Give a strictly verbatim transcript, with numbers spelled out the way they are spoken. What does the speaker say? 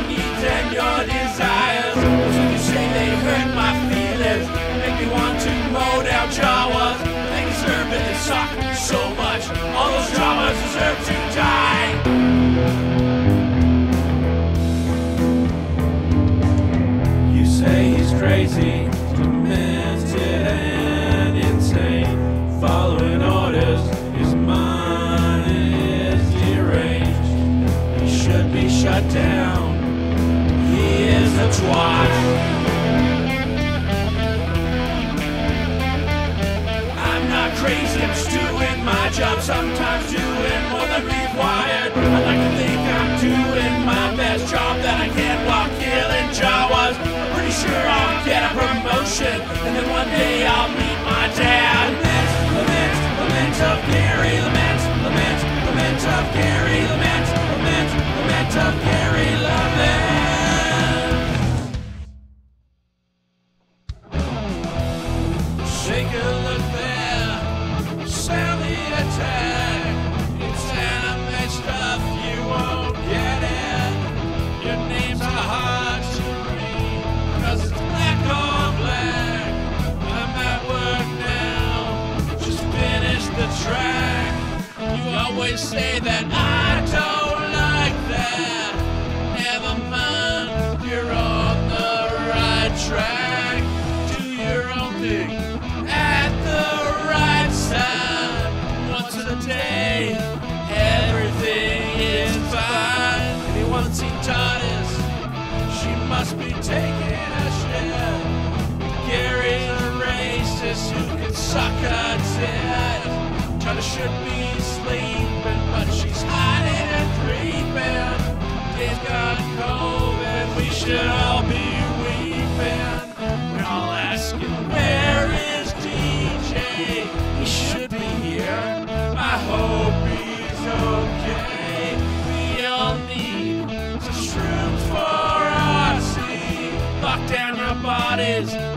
your needs and your desires. So you say they hurt my feelings, make me want to mow down Jawas. They deserve it, they suck so much. All those Jawas deserve to die. You say he's crazy, demented and insane, following orders. Shut down, he is a twat. I'm not crazy, I'm just doing my job, sometimes doing more than required. I like to think I'm doing my best job that I can while killing Jawas. I'm pretty sure I'll get a promotion, and then one day I'll meet my dad. Lament, lament, lament of Gary, lament, lament, lament of Gary, lament, lament, lament of Gary, lament. Shake a look there, Sally attack. It's anime stuff, you won't get it. Your names are hard to read, 'cause it's black or black. I'm at work now, just finished the track. You always say that I don't. Never mind, you're on the right track. Do your own thing at the right side. Once a day, everything is fine. If you want to see TARDIS, she must be taking a shit. Gary's a racist who can suck her tit. Trying to should be sleeping, but she's hiding and creeping. He's got COVID, we should all be weeping. We're all asking, where is D J? He should be here, I hope he's okay. We all need some shrooms for our seed. Lock down your bodies.